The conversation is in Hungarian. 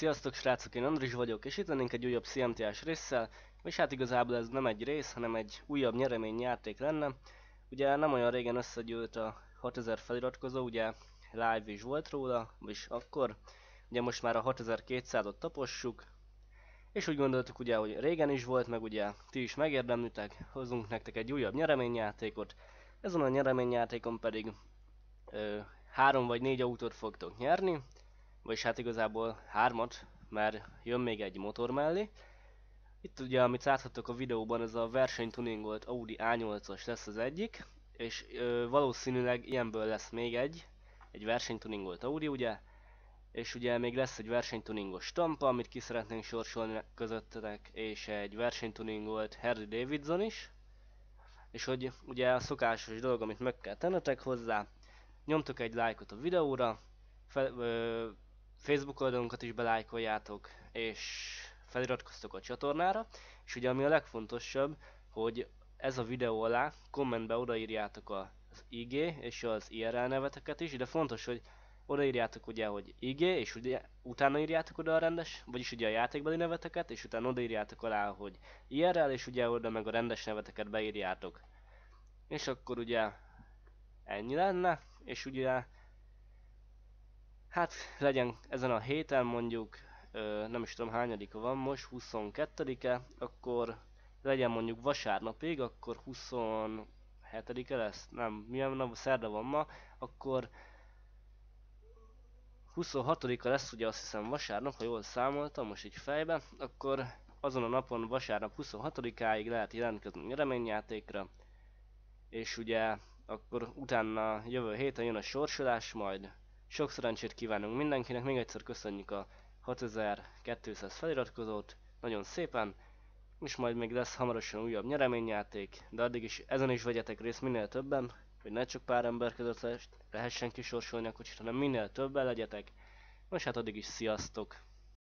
Sziasztok srácok, én Andris vagyok, és itt lennénk egy újabb SeeMTA-s résszel, és hát igazából ez nem egy rész, hanem egy újabb nyereményjáték lenne. Ugye nem olyan régen összegyűlt a 6000 feliratkozó, ugye live is volt róla, és akkor ugye most már a 6200-ot tapossuk, és úgy gondoltuk ugye, hogy régen is volt, meg ugye ti is megérdemlitek, hozunk nektek egy újabb nyereményjátékot. Ezen a nyereményjátékon pedig 3 vagy 4 autót fogtok nyerni, vagyis hát igazából 3-at, mert jön még egy motor mellé. Itt ugye, amit láthattok a videóban, ez a versenytuningolt Audi A8-as lesz az egyik, és valószínűleg ilyenből lesz még egy versenytuningolt Audi, ugye? És ugye még lesz egy versenytuningos Tampa, amit ki szeretnénk sorsolni közöttetek, és egy versenytuningolt Harley Davidson is. És hogy ugye a szokásos dolog, amit meg kell tennetek hozzá, nyomtok egy lájkot a videóra, Facebook oldalunkat is belájkoljátok, és feliratkoztok a csatornára, és ugye ami a legfontosabb, hogy ez a videó alá kommentbe odaírjátok az IG és az IRL neveteket is, de fontos, hogy odaírjátok ugye, hogy IG, és ugye utána írjátok oda a rendes, vagyis ugye a játékbeli neveteket, és utána odaírjátok alá, hogy IRL, és ugye oda meg a rendes neveteket beírjátok. És akkor ugye ennyi lenne, és ugye hát legyen ezen a héten mondjuk, nem is tudom hányadika van most, 22-e, akkor legyen mondjuk vasárnapig, akkor 27-e lesz, nem, milyen nap, szerda van ma, akkor 26-a lesz ugye azt hiszem vasárnap, ha jól számoltam most így fejbe, akkor azon a napon vasárnap 26-áig lehet jelentkezni nyereményjátékra, és ugye akkor utána jövő héten jön a sorsolás majd. Sok szerencsét kívánunk mindenkinek, még egyszer köszönjük a 6200 feliratkozót, nagyon szépen, és majd még lesz hamarosan újabb nyereményjáték, de addig is ezen is vegyetek részt minél többen, hogy ne csak pár ember között lehessen kisorsolni a kocsit, hanem minél többen legyetek, most hát addig is sziasztok!